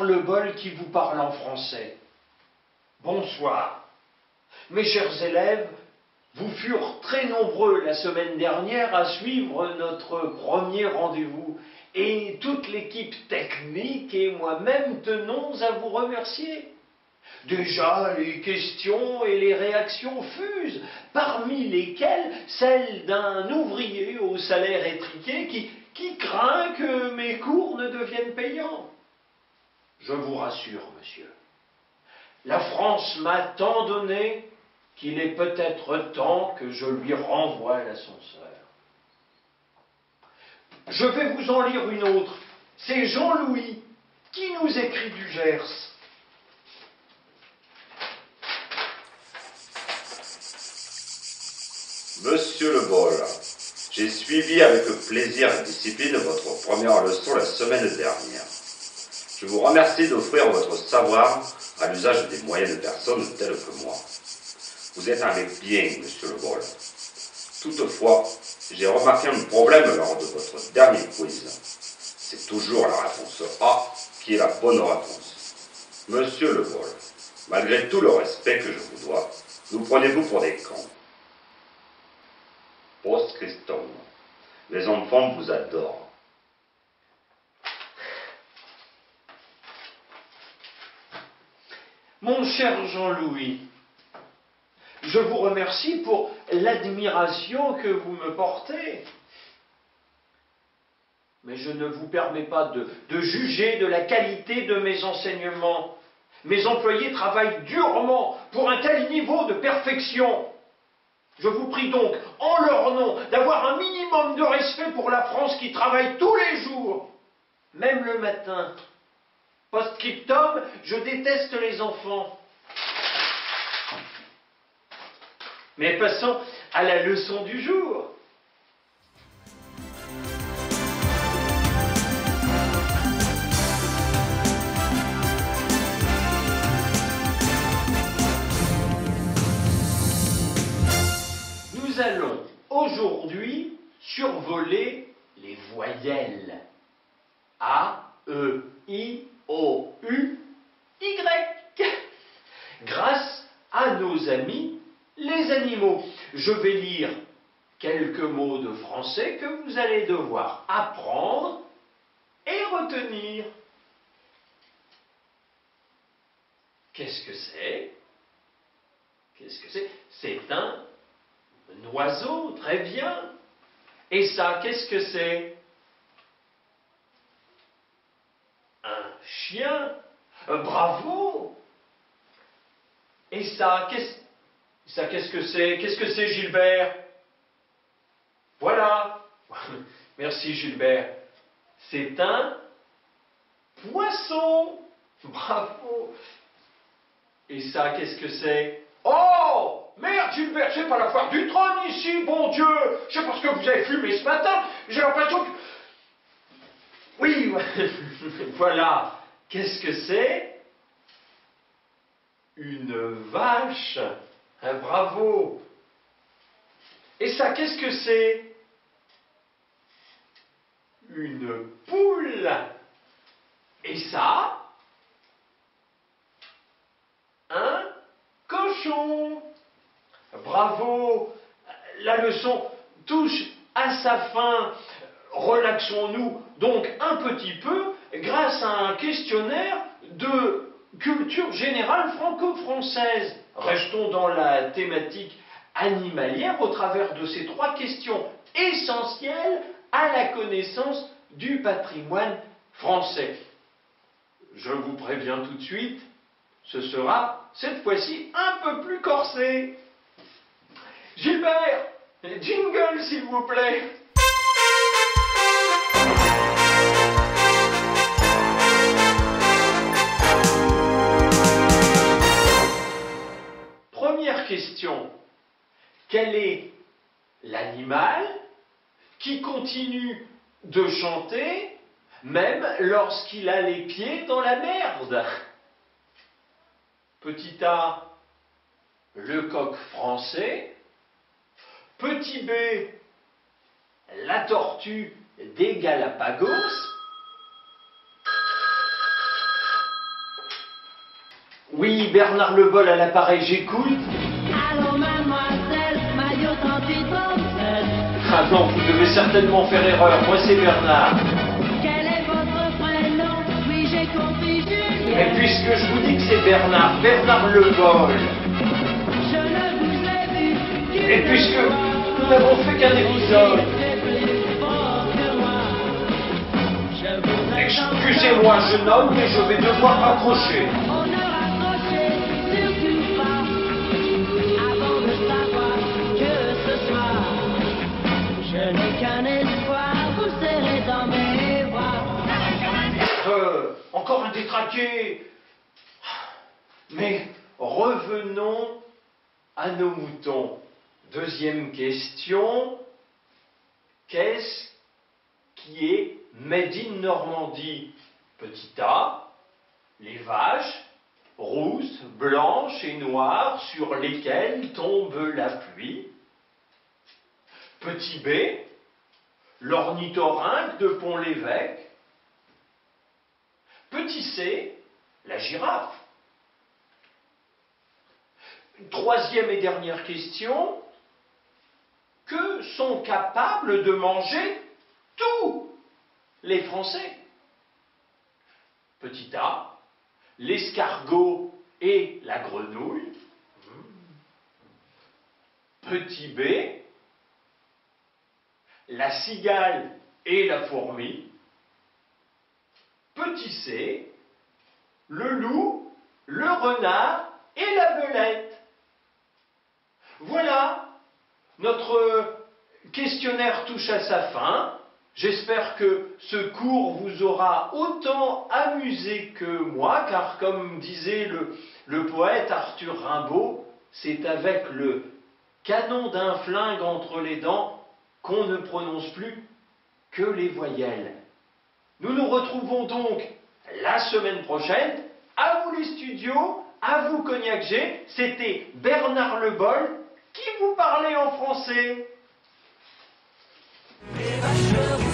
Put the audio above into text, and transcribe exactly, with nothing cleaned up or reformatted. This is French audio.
Bernard Lebol qui vous parle en français. Bonsoir. Mes chers élèves, vous furent très nombreux la semaine dernière à suivre notre premier rendez-vous et toute l'équipe technique et moi-même tenons à vous remercier. Déjà, les questions et les réactions fusent, parmi lesquelles celle d'un ouvrier au salaire étriqué qui, qui craint que mes cours ne deviennent payants. Je vous rassure, monsieur, la France m'a tant donné qu'il est peut-être temps que je lui renvoie l'ascenseur. Je vais vous en lire une autre. C'est Jean-Louis qui nous écrit du Gers. Monsieur Lebol, j'ai suivi avec plaisir et discipline votre première leçon la semaine dernière. Je vous remercie d'offrir votre savoir à l'usage des moyens de personnes telles que moi. Vous êtes avec bien, monsieur Lebol. Toutefois, j'ai remarqué un problème lors de votre dernier quiz. C'est toujours la réponse A qui est la bonne réponse. Monsieur Lebol, malgré tout le respect que je vous dois, nous prenez-vous pour des cons? Post-Christum, les enfants vous adorent. Mon cher Jean-Louis, je vous remercie pour l'admiration que vous me portez. Mais je ne vous permets pas de, de juger de la qualité de mes enseignements. Mes employés travaillent durement pour un tel niveau de perfection. Je vous prie donc, en leur nom, d'avoir un minimum de respect pour la France qui travaille tous les jours, même le matin. Post-scriptum, je déteste les enfants. Mais passons à la leçon du jour. Nous allons aujourd'hui survoler les voyelles. A, E, I, O, U, Y. Grâce à nos amis, les animaux. Je vais lire quelques mots de français que vous allez devoir apprendre et retenir. Qu'est-ce que c'est? Qu'est-ce que c'est? C'est un... un oiseau, très bien. Et ça, qu'est-ce que c'est? Un chien. Euh, bravo. Et ça, qu'est-ce ça, qu'est-ce que c'est? Qu'est-ce que c'est, Gilbert? Voilà. Merci, Gilbert. C'est un poisson. Bravo. Et ça, qu'est-ce que c'est? Oh! Merde, Gilbert, c'est pas la foire du trône ici, bon Dieu! C'est parce que vous avez fumé ce matin, j'ai l'impression que... Oui, voilà. Qu'est-ce que c'est? Une vache. Hein, bravo. Et ça, qu'est-ce que c'est? Une poule. Et ça? Un cochon. Bravo! La leçon touche à sa fin. Relaxons-nous donc un petit peu grâce à un questionnaire de culture générale franco-française. Restons dans la thématique animalière au travers de ces trois questions essentielles à la connaissance du patrimoine français. Je vous préviens tout de suite, ce sera cette fois-ci un peu plus corsé. Gilbert, jingle s'il vous plaît. Première question. Quel est l'animal qui continue de chanter même lorsqu'il a les pieds dans la merde? Petit A, le coq français. Petit B, la tortue des Galapagos. Oui, Bernard Lebol à l'appareil, j'écoute. Allô, mademoiselle, maillot trente-huit trente-sept. Ah non, vous devez certainement faire erreur, moi c'est Bernard. Quel est votre prénom? Oui, j'ai compris, Julien. Mais puisque je vous dis que c'est Bernard, Bernard Lebol. Je ne vous ai vu que... Et puisque nous n'avons fait qu'un épisode. Excusez-moi, jeune homme, mais je vais devoir raccrocher. Euh, encore un détraqué. Mais revenons à nos moutons. Deuxième question. Qu'est-ce qui est Made in Normandie? Petit a, les vaches, rousses, blanches et noires sur lesquelles tombe la pluie. Petit b, l'ornithorynque de Pont-l'Évêque. Petit c, la girafe. Troisième et dernière question, que sont capables de manger tous les Français? Petit a, l'escargot et la grenouille. Petit b, la cigale et la fourmi. Petit c, le loup, le renard et la belette. Voilà, notre questionnaire touche à sa fin. J'espère que ce cours vous aura autant amusé que moi, car comme disait le, le poète Arthur Rimbaud, c'est avec le canon d'un flingue entre les dents qu'on ne prononce plus que les voyelles. Nous nous retrouvons donc la semaine prochaine. À vous les studios, à vous Cognac G. C'était Bernard Lebol qui vous parlait en français. Les vaches